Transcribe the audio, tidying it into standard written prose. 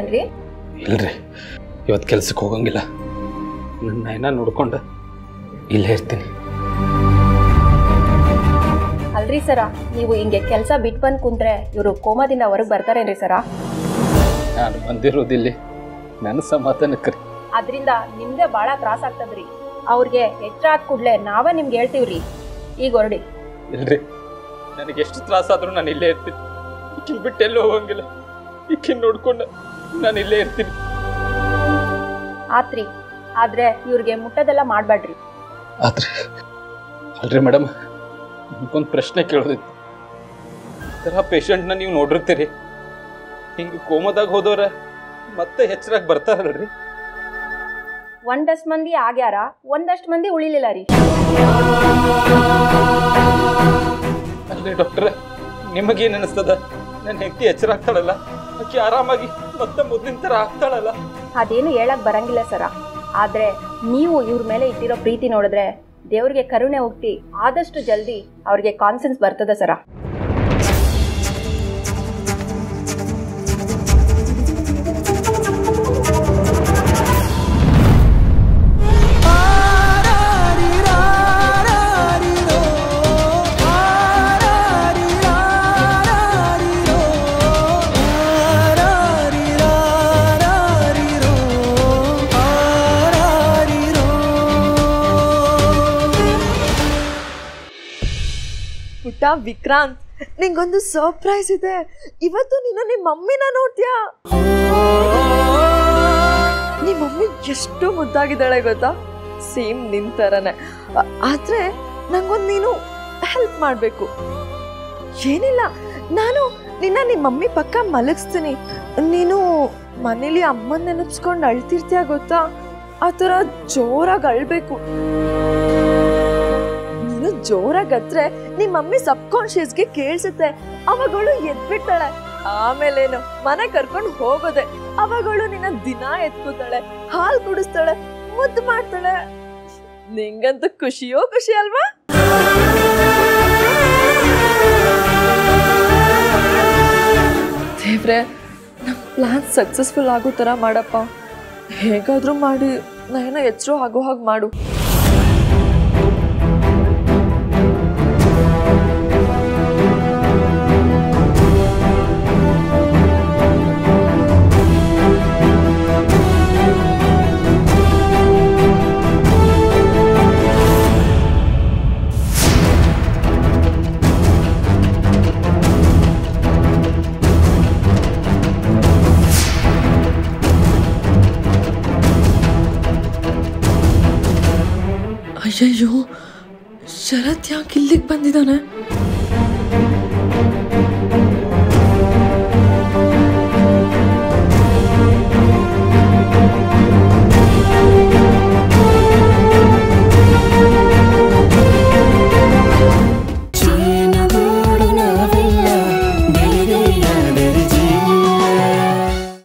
ಏನ್ರಿ? ಇಲ್ರಿ, ಇವತ್ತು ಕೆಲಸಕ್ಕೆ ಹೋಗಂಗಿಲ್ಲ. ನನ್ನ ನೈನಾ ನೋಡ್ಕೊಂಡು ಇಲ್ಲಿ ಇರ್ತೀನಿ. ಅಲ್ರಿ ಸರ, ನೀವು ಹಿಂಗೆ ಕೆಲಸ ಬಿಟ್ಟು ಬಂದು ಕುಂತ್ರೆ ಇವರು ಕೋಮಾದಿಂದ ಹೊರಗೆ ಬರ್ತಾರೇನ್ರಿ ಸರ? ನಾನು ಬಂದಿರೋದಿಲ್ಲ, ನನ್ನ ಸಮಾಧಾನಕ್ಕೆ. ಅದರಿಂದ ನಿಮ್ಗೆ ಭಾಳ ತ್ರಾಸ ಆಗ್ತದ್ರಿ. ಅವ್ರಿಗೆ ಎಚ್ಚರ ಆದ ಕೂಡಲೇ ನಾವೇ ನಿಮ್ಗೆ ಹೇಳ್ತೀವ್ರಿ. ಈಗ ಹೊರಡಿ. ಇಲ್ರಿ, ನನಗೆ ಎಷ್ಟು ತ್ರಾಸ ಆದರೂ ನಾನು ಇಲ್ಲೇ ಇರ್ತೀನಿ. ಈಕಿನ ಬಿಟ್ಟು ಎಲ್ಲೂ ಹೋಗಂಗಿಲ್ಲ. ಈಕಿನ ನೋಡ್ಕೊಂಡು ನಾನು ಇಲ್ಲೇ ಇರ್ತೀನಿ. ಆತ್ರಿ, ಆದರೆ ಇವ್ರಿಗೆ ಮುಟ್ಟದೆಲ್ಲ ಮಾಡಬೇಡ್ರಿ. ಆತ್ರಿ. ಅಲ್ರಿ ಮೇಡಮ್, ನಿಮ್ಗೊಂದು ಪ್ರಶ್ನೆ ಕೇಳೋದಿತ್ತು. ಈ ಥರ ಪೇಷಂಟ್ನ ನೀವು ನೋಡಿರ್ತೀರಿ, ಹಿಂಗೆ ಕೋಮದಾಗ ಹೋದವ್ರ ಮತ್ತೆ ಹೆಚ್ಚರಾಗಿ ಬರ್ತಾರಲ್ರಿ? ಒಂದಷ್ಟು ಮಂದಿ ಆಗ್ಯಾರ, ಒಂದಷ್ಟು ಮಂದಿ ಉಳಿಲಿಲ್ಲ ರೀ. ಅಲ್ಲೇ ಡಾಕ್ಟ್ರೆ, ನಿಮಗೇನು ಅನಿಸ್ತದ? ನನ್ನ ಹೆಂಡತಿ ಹೆಚ್ಚರಾಗ್ತಾಳಲ್ಲ, ಅಕ್ಕಿ ಆರಾಮಾಗಿ ಮತ್ತೆ ಮೊದಲಿನ ಥರ ಆಗ್ತಾಳಲ್ಲ? ಅದೇನು ಹೇಳಕ್ಕೆ ಬರಂಗಿಲ್ಲ ಸರ. ಆದರೆ ನೀವು ಇವ್ರ ಮೇಲೆ ಇಟ್ಟಿರೋ ಪ್ರೀತಿ ನೋಡಿದ್ರೆ ದೇವ್ರಿಗೆ ಕರುಣೆ ಹೋಗ್ತಿ, ಆದಷ್ಟು ಜಲ್ದಿ ಅವ್ರಿಗೆ ಕಾನ್ಸೆನ್ಸ್ ಬರ್ತದೆ ಸರ. ವಿಕ್ರಾಂತ್, ನಿಂಗೊಂದು ಸರ್ಪ್ರೈಸ್ ಇದೆ. ಇವತ್ತು ನೀನು ನಿಮ್ಮ ಮಮ್ಮಿನ ನೋಡ್ತೀಯಾ? ನಿಮ್ಮ ಮಮ್ಮಿ ಎಷ್ಟು ಮುದ್ದಾಗಿದ್ದಾಳೆ ಗೊತ್ತಾ? ಸೇಮ್ ನಿನ್ ಥರನೇ. ಆದ್ರೆ ನಂಗೊಂದು ನೀನು ಹೆಲ್ಪ್ ಮಾಡಬೇಕು. ಏನಿಲ್ಲ, ನಾನು ನಿನ್ನ ನಿಮ್ಮ ಮಮ್ಮಿ ಪಕ್ಕ ಮಲಗಿಸ್ತೀನಿ. ನೀನು ಮನೇಲಿ ಅಮ್ಮನ ನೆನಪಿಸ್ಕೊಂಡು ಅಳ್ತಿರ್ತೀಯ ಗೊತ್ತಾ? ಆ ಥರ ಜೋರಾಗಿ ಅಳ್ಬೇಕು. ಜೋರಾಗತ್ರೆ ನಿಮ್ಮ ಮಮ್ಮಿ ಸಬ್ ಕಾನ್ಶಿಯಸ್ಗೆ ಕೇಳಿಸುತ್ತೆ. ಅವಗಳು ಎದ್ಬಿಡ್ತಾಳೆ. ಆಮೇಲೇನು ಮನೆ ಕರ್ಕೊಂಡು ಹೋಗೋದೆ. ಅವಗಳು ನಿನ್ನ ದಿನ ಎತ್ಕೋತಾಳೆ, ಹಾಲು ಕುಡಿಸ್ತಾಳೆ, ಮುದ್ದು ಮಾಡ್ತಾಳೆ. ನಿಂಗಂತೂ ಖುಷಿಯೋ ಖುಷಿ ಅಲ್ವಾ? ದೇವ್ರೆ, ನಮ್ಮ ಪ್ಲಾನ್ ಸಕ್ಸಸ್ಫುಲ್ ಆಗೋ ಥರ ಮಾಡಪ್ಪ. ಹೇಗಾದರೂ ಮಾಡಿ ನಾನೇನೋ ಎಚ್ಚರ ಆಗೋ ಹಾಗೆ ಮಾಡು. ಅಯ್ಯೋ, ಶರತ್ ಯಾಕೆ ಇಲ್ಲಿಗೆ ಬಂದಿದ್ದಾನೆ?